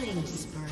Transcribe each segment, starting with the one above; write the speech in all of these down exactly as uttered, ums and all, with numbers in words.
Killing spree.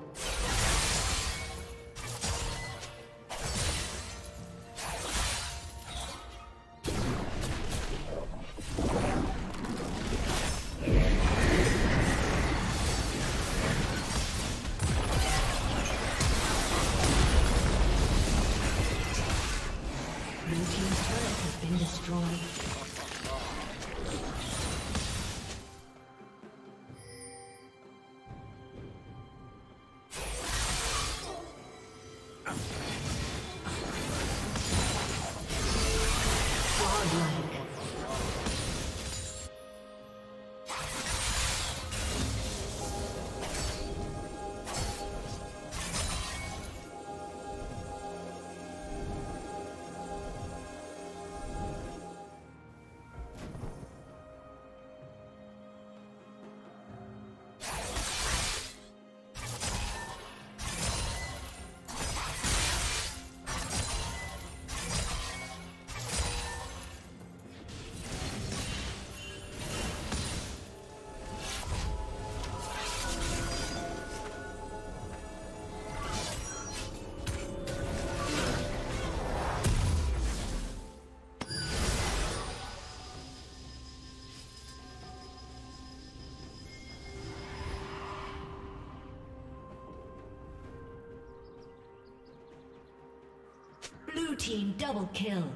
Blue team double kill.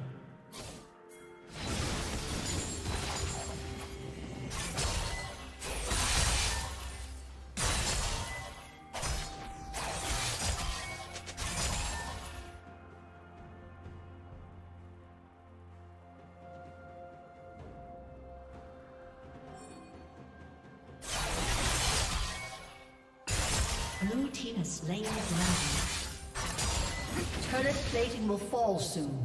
Blue team has slain the dragon. Turret plating will fall soon.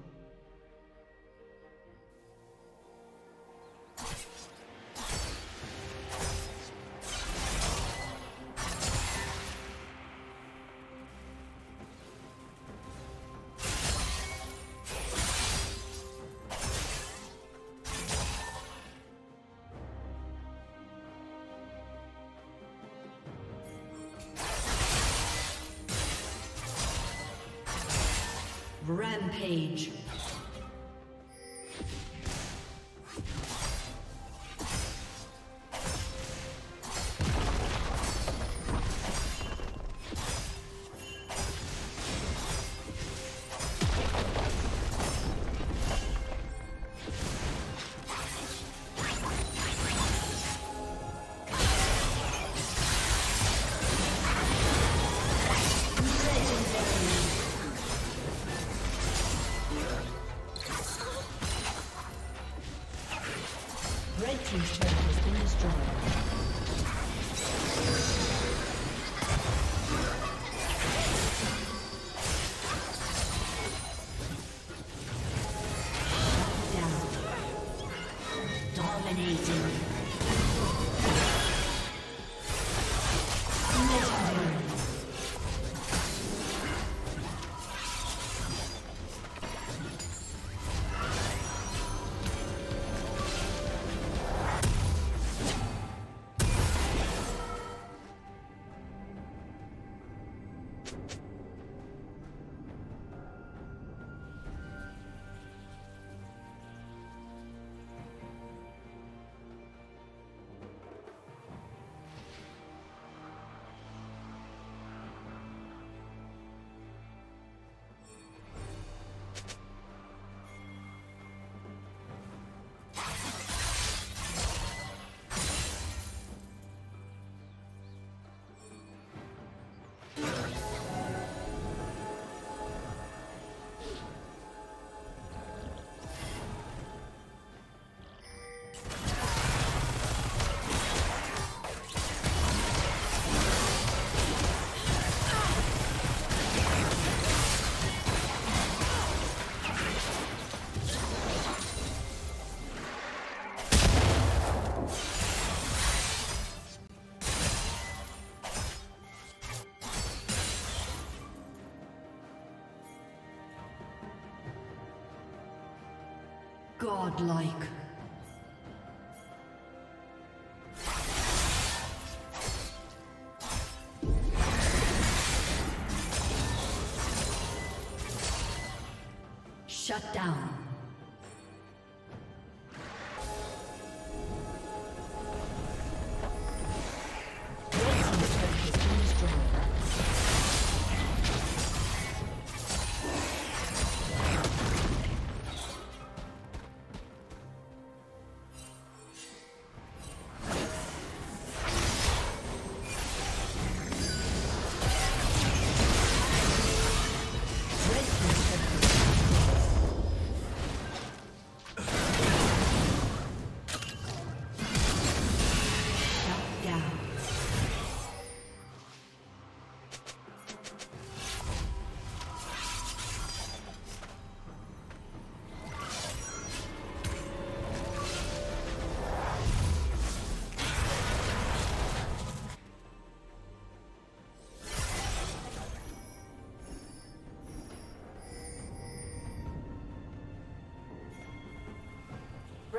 Rampage. Godlike. Shut down.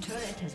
Turret has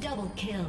Double kill.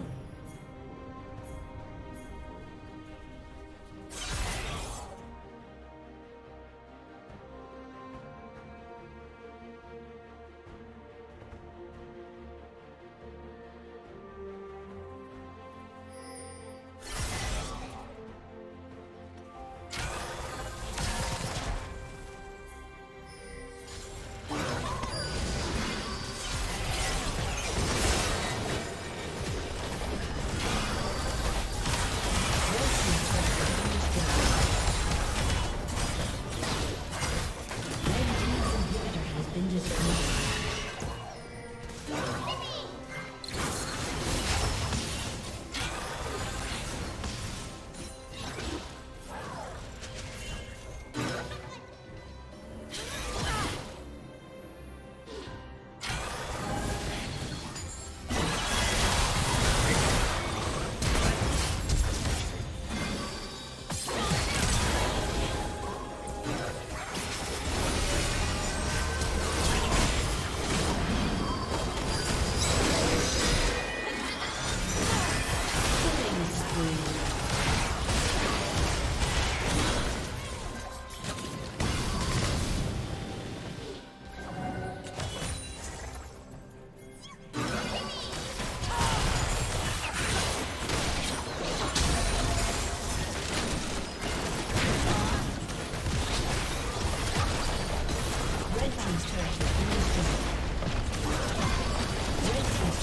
A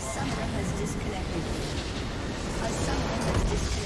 summoner has disconnected. A summoner has disconnected.